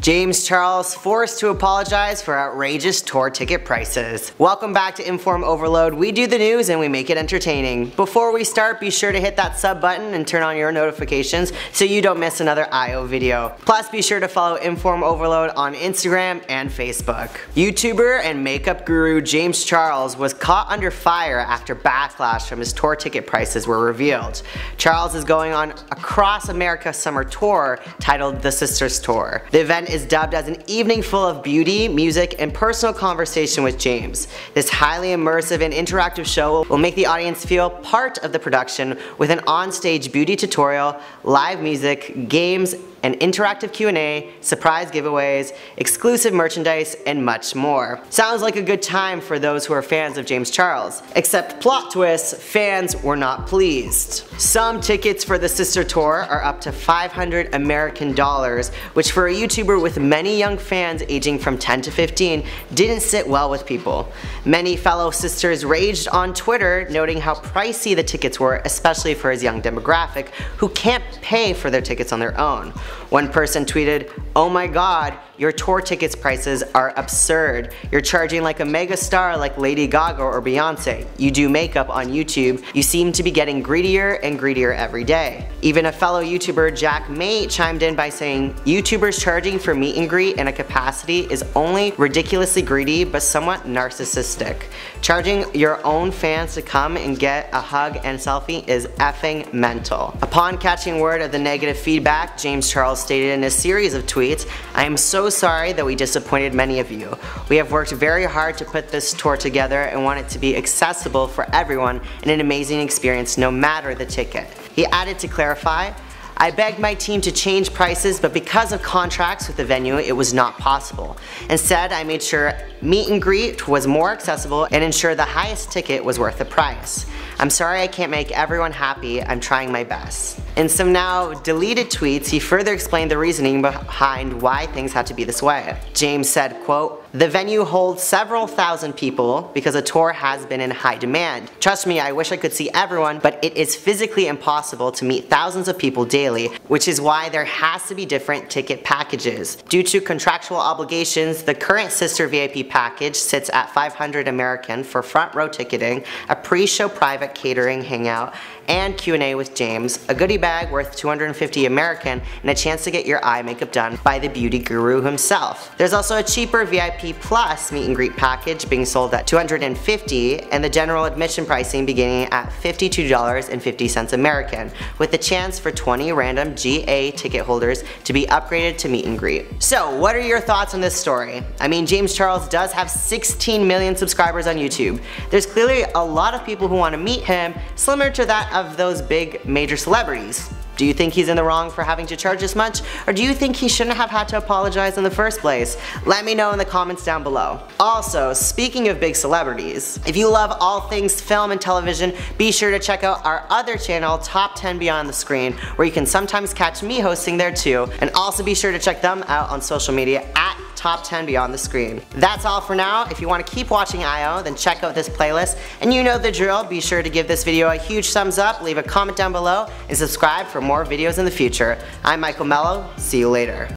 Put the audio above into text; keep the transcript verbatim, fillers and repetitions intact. James Charles forced to apologize for outrageous tour ticket prices. Welcome back to Inform Overload. We do the news and we make it entertaining. Before we start, be sure to hit that sub button and turn on your notifications so you don't miss another I O video. Plus, be sure to follow Inform Overload on Instagram and Facebook. YouTuber and makeup guru James Charles was caught under fire after backlash from his tour ticket prices were revealed. Charles is going on a Cross America summer tour titled The Sisters Tour. The event is dubbed as an evening full of beauty, music, and personal conversation with James. This highly immersive and interactive show will make the audience feel part of the production with an on-stage beauty tutorial, live music, games, an interactive Q and A, surprise giveaways, exclusive merchandise, and much more. Sounds like a good time for those who are fans of James Charles. Except plot twist, fans were not pleased. Some tickets for the Sister Tour are up to five hundred American dollars, which for a YouTuber with many young fans aging from ten to fifteen didn't sit well with people. Many fellow sisters raged on Twitter, noting how pricey the tickets were, especially for his young demographic, who can't pay for their tickets on their own. One person tweeted, "Oh my god, your tour tickets prices are absurd. You're charging like a mega star like Lady Gaga or Beyonce. You do makeup on YouTube. You seem to be getting greedier and greedier every day." Even a fellow YouTuber, Jack May, chimed in by saying, "YouTubers charging for meet and greet in a capacity is only ridiculously greedy but somewhat narcissistic. Charging your own fans to come and get a hug and selfie is effing mental." Upon catching word of the negative feedback, James Charles stated in a series of tweets, "I am so sorry that we disappointed many of you. We have worked very hard to put this tour together and want it to be accessible for everyone and an amazing experience no matter the ticket." He added to clarify, "I begged my team to change prices, but because of contracts with the venue, it was not possible. Instead, I made sure meet and greet was more accessible and ensured the highest ticket was worth the price. I'm sorry I can't make everyone happy. I'm trying my best." In some now deleted tweets, he further explained the reasoning behind why things had to be this way. James said, quote, "The venue holds several thousand people because a tour has been in high demand. Trust me, I wish I could see everyone, but it is physically impossible to meet thousands of people daily, which is why there has to be different ticket packages. Due to contractual obligations, the current Sister V I P package sits at five hundred American for front row ticketing, a pre-show private catering hangout, and Q and A with James, a goodie bag worth two hundred fifty American, and a chance to get your eye makeup done by the beauty guru himself. There's also a cheaper V I P Plus meet and greet package being sold at two hundred fifty dollars and the general admission pricing beginning at fifty-two dollars and fifty cents American, with the chance for twenty random G A ticket holders to be upgraded to meet and greet." So what are your thoughts on this story? I mean, James Charles does have sixteen million subscribers on YouTube. There's clearly a lot of people who want to meet him, similar to that of those big major celebrities. Do you think he's in the wrong for having to charge this much? Or do you think he shouldn't have had to apologize in the first place? Let me know in the comments down below. Also, speaking of big celebrities, if you love all things film and television, be sure to check out our other channel, Top ten Beyond the Screen, where you can sometimes catch me hosting there too. And also be sure to check them out on social media at Top ten Beyond the Screen. That's all for now. If you want to keep watching I O, then check out this playlist. And you know the drill. Be sure to give this video a huge thumbs up, leave a comment down below, and subscribe for more videos in the future. I'm Michael Mello. See you later.